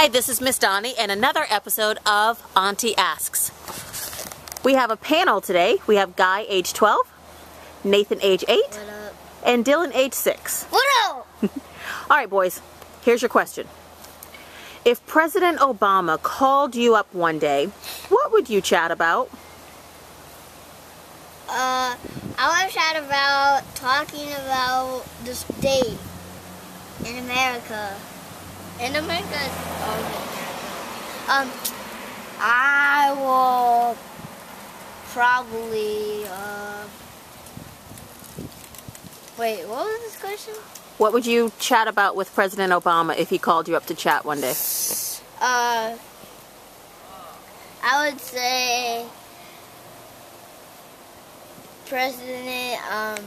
Hi, this is Miss Donnie and another episode of Auntie Asks. We have a panel today. We have Guy, age 12, Nathan, age 8, and Dylan, age 6. What up? All right, boys, here's your question. If President Obama called you up one day, what would you chat about? I would chat about talking about the state in America. In America, I will probably, wait, what was this question? What would you chat about with President Obama if he called you up to chat one day? I would say, President, Obama.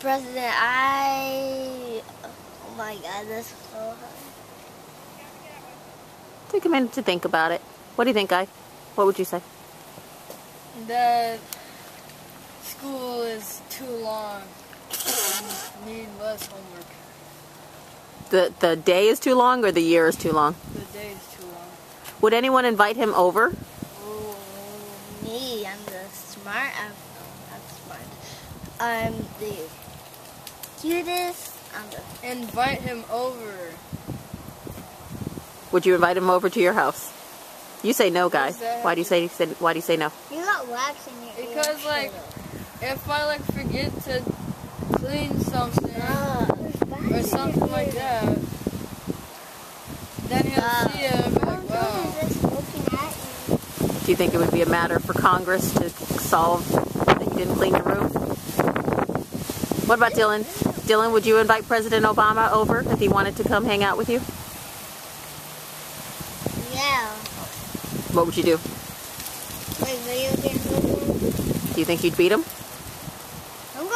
President, oh my God, that's so hard. Take a minute to think about it. What do you think, Guy? What would you say? The school is too long. I need less homework. The day is too long or the year is too long? The day is too long. Would anyone invite him over? Oh, me. I'm the smart. I'm the cutest. Invite him over. Would you invite him over to your house? You say no, Guy. Why do you say no? You got wax in your ear. Because like, if I like forget to clean something or something like that, then he'll see it and be like, wow. Do you think it would be a matter for Congress to solve that you didn't clean your room? What about Dylan? Dylan, would you invite President Obama over if he wanted to come hang out with you? Yeah. What would you do? Play video games with him. Do you think you'd beat him? I'm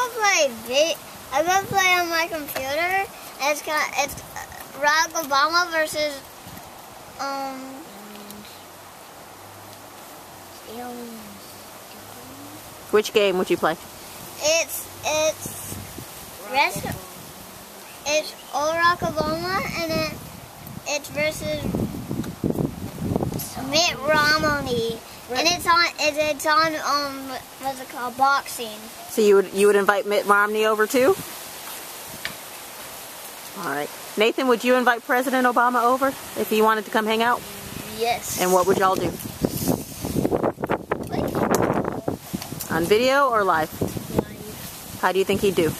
gonna play on my computer. It's Barack Obama versus Which game would you play? It's Barack Obama and then it's versus Mitt Romney. And it's on what's it called, boxing. So you would invite Mitt Romney over too? All right. Nathan, would you invite President Obama over if he wanted to come hang out? Yes. And what would y'all do? On video or live? Live. How do you think he'd do?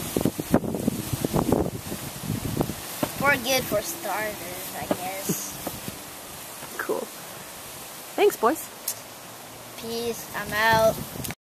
We're good for starters, I guess. Cool. Thanks, boys. Peace. I'm out.